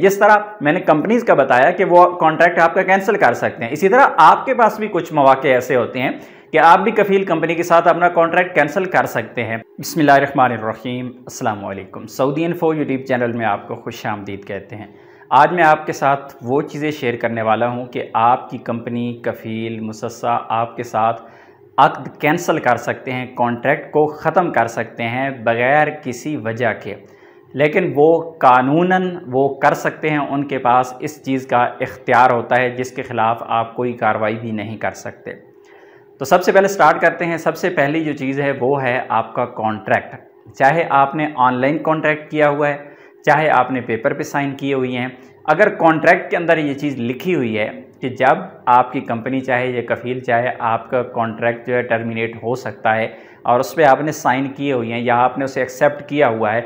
जिस तरह मैंने कंपनीज का बताया कि वो कॉन्ट्रैक्ट आपका कैंसिल कर सकते हैं, इसी तरह आपके पास भी कुछ मौके ऐसे होते हैं कि आप भी कफील कंपनी के साथ अपना कॉन्ट्रैक्ट कैंसिल कर सकते हैं। बिस्मिल्लाहिर्रहमानिर्रहीम, अस्सलाम वालेकुम। सऊदी इन्फो यूट्यूब चैनल में आपको खुश आमदीद कहते हैं। आज मैं आपके साथ वो चीज़ें शेयर करने वाला हूँ कि आपकी कंपनी, कफील, मुसस्सा आपके साथ अक़द कैंसिल कर सकते हैं, कॉन्ट्रैक्ट को ख़त्म कर सकते हैं बग़ैर किसी वजह के, लेकिन वो कानूनन वो कर सकते हैं, उनके पास इस चीज़ का इख्तियार होता है जिसके ख़िलाफ़ आप कोई कार्रवाई भी नहीं कर सकते। तो सबसे पहले स्टार्ट करते हैं। सबसे पहली जो चीज़ है वो है आपका कॉन्ट्रैक्ट। चाहे आपने ऑनलाइन कॉन्ट्रैक्ट किया हुआ है, चाहे आपने पेपर पे साइन किए हुए हैं, अगर कॉन्ट्रैक्ट के अंदर ये चीज़ लिखी हुई है कि जब आपकी कंपनी चाहे या कफ़ील चाहे आपका कॉन्ट्रैक्ट जो है टर्मिनेट हो सकता है और उस पर आपने साइन किए हुए हैं या आपने उसे एक्सेप्ट किया हुआ है,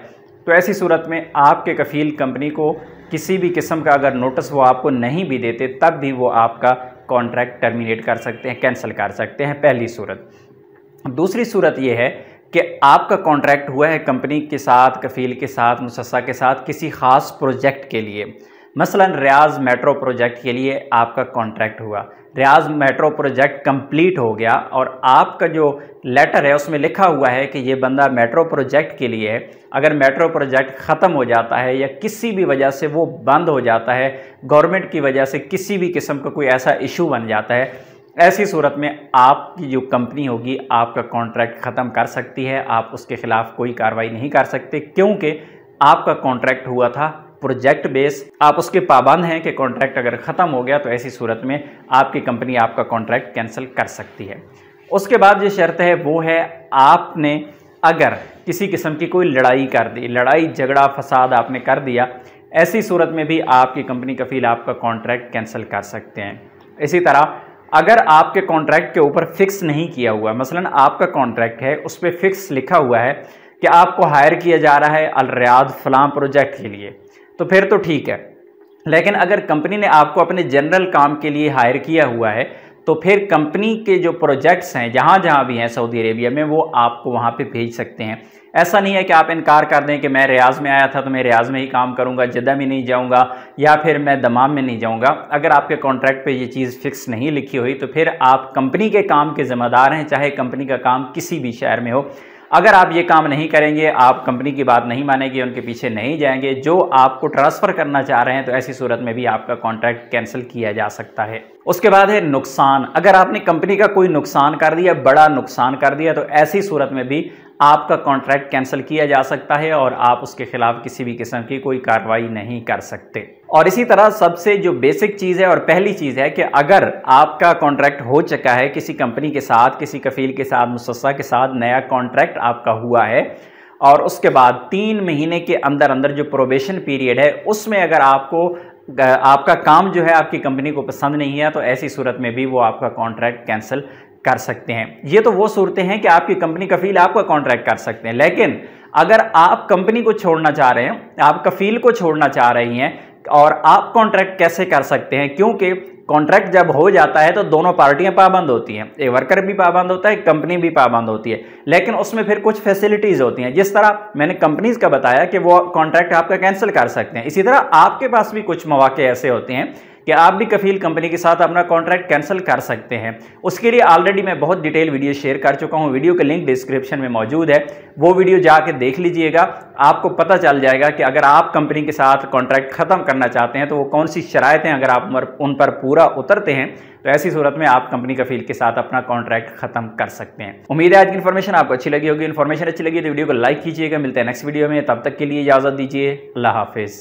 तो ऐसी सूरत में आपके कफ़ील कंपनी को किसी भी किस्म का अगर नोटिस वो आपको नहीं भी देते तब भी वो आपका कॉन्ट्रैक्ट टर्मिनेट कर सकते हैं, कैंसिल कर सकते हैं, पहली सूरत। दूसरी सूरत ये है कि आपका कॉन्ट्रैक्ट हुआ है कंपनी के साथ, कफ़ील के साथ, मुसस्सा के साथ किसी ख़ास प्रोजेक्ट के लिए। मसलन रियाज मेट्रो प्रोजेक्ट के लिए आपका कॉन्ट्रैक्ट हुआ, रियाज मेट्रो प्रोजेक्ट कंप्लीट हो गया और आपका जो लेटर है उसमें लिखा हुआ है कि ये बंदा मेट्रो प्रोजेक्ट के लिए है। अगर मेट्रो प्रोजेक्ट ख़त्म हो जाता है या किसी भी वजह से वो बंद हो जाता है, गवर्नमेंट की वजह से किसी भी किस्म का कोई ऐसा इशू बन जाता है, ऐसी सूरत में आपकी जो कंपनी होगी आपका कॉन्ट्रैक्ट ख़त्म कर सकती है, आप उसके ख़िलाफ़ कोई कार्रवाई नहीं कर सकते क्योंकि आपका कॉन्ट्रैक्ट हुआ था प्रोजेक्ट बेस। आप उसके पाबंद हैं कि कॉन्ट्रैक्ट अगर ख़त्म हो गया तो ऐसी सूरत में आपकी कंपनी आपका कॉन्ट्रैक्ट कैंसिल कर सकती है। उसके बाद जो शर्त है वो है आपने अगर किसी किस्म की कोई लड़ाई कर दी, लड़ाई झगड़ा फसाद आपने कर दिया, ऐसी सूरत में भी आपकी कंपनी कफ़ील आपका कॉन्ट्रैक्ट कैंसिल कर सकते हैं। इसी तरह अगर आपके कॉन्ट्रैक्ट के ऊपर फ़िक्स नहीं किया हुआ, मसलन आपका कॉन्ट्रैक्ट है उस पर फ़िक्स लिखा हुआ है कि आपको हायर किया जा रहा है अल रियाद फ़लाँ प्रोजेक्ट के लिए, तो फिर तो ठीक है। लेकिन अगर कंपनी ने आपको अपने जनरल काम के लिए हायर किया हुआ है तो फिर कंपनी के जो प्रोजेक्ट्स हैं जहाँ जहाँ भी हैं सऊदी अरेबिया में वो आपको वहाँ पे भेज सकते हैं। ऐसा नहीं है कि आप इनकार कर दें कि मैं रियाज़ में आया था तो मैं रियाज़ में ही काम करूँगा, जद्दा में नहीं जाऊँगा या फिर मैं दमाम में नहीं जाऊँगा। अगर आपके कॉन्ट्रैक्ट पे ये चीज़ फिक्स नहीं लिखी हुई तो फिर आप कंपनी के काम के ज़िम्मेदार हैं, चाहे कंपनी का काम किसी भी शहर में हो। अगर आप ये काम नहीं करेंगे, आप कंपनी की बात नहीं मानेंगे, उनके पीछे नहीं जाएंगे, जो आपको ट्रांसफ़र करना चाह रहे हैं, तो ऐसी सूरत में भी आपका कॉन्ट्रैक्ट कैंसिल किया जा सकता है। उसके बाद है नुकसान। अगर आपने कंपनी का कोई नुकसान कर दिया, बड़ा नुकसान कर दिया, तो ऐसी सूरत में भी आपका कॉन्ट्रैक्ट कैंसिल किया जा सकता है और आप उसके ख़िलाफ़ किसी भी किस्म की कोई कार्रवाई नहीं कर सकते। और इसी तरह सबसे जो बेसिक चीज़ है और पहली चीज़ है कि अगर आपका कॉन्ट्रैक्ट हो चुका है किसी कंपनी के साथ, किसी कफ़ील के साथ, मुसस्सा के साथ नया कॉन्ट्रैक्ट आपका हुआ है और उसके बाद 3 महीने के अंदर अंदर जो प्रोबेशन पीरियड है उसमें अगर आपको आपका काम जो है आपकी कंपनी को पसंद नहीं है तो ऐसी सूरत में भी वो आपका कॉन्ट्रैक्ट कैंसिल कर सकते हैं। ये तो वो सूरतें हैं कि आपकी कंपनी कफ़ील आपका कॉन्ट्रैक्ट कर सकते हैं। लेकिन अगर आप कंपनी को छोड़ना चाह रहे हैं, आप कफ़ील को छोड़ना चाह रही हैं और आप कॉन्ट्रैक्ट कैसे कर सकते हैं, क्योंकि कॉन्ट्रैक्ट जब हो जाता है तो दोनों पार्टियां पाबंद होती हैं, एक वर्कर भी पाबंद होता है, कंपनी भी पाबंद होती है, लेकिन उसमें फिर कुछ फैसिलिटीज़ होती हैं। जिस तरह मैंने कंपनीज का बताया कि वो कॉन्ट्रैक्ट आपका कैंसिल कर सकते हैं, इसी तरह आपके पास भी कुछ मौके ऐसे होते हैं कि आप भी कफ़ील कंपनी के साथ अपना कॉन्ट्रैक्ट कैंसिल कर सकते हैं। उसके लिए ऑलरेडी मैं बहुत डिटेल वीडियो शेयर कर चुका हूं, वीडियो का लिंक डिस्क्रिप्शन में मौजूद है, वो वीडियो जाके देख लीजिएगा, आपको पता चल जाएगा कि अगर आप कंपनी के साथ कॉन्ट्रैक्ट ख़त्म करना चाहते हैं तो वो कौन सी शरायतें, अगर आप उन पर पूरा उतरते हैं तो ऐसी सूरत में आप कंपनी कफ़ील के साथ अपना कॉन्ट्रैक्ट ख़त्म कर सकते हैं। उम्मीद है आज की इन्फॉर्मेशन आपको अच्छी लगी होगी। इन्फॉर्मेशन अच्छी लगी तो वीडियो को लाइक कीजिएगा। मिलते हैं नेक्स्ट वीडियो में, तब तक के लिए इजाज़त दीजिए। अल्लाह हाफिज़।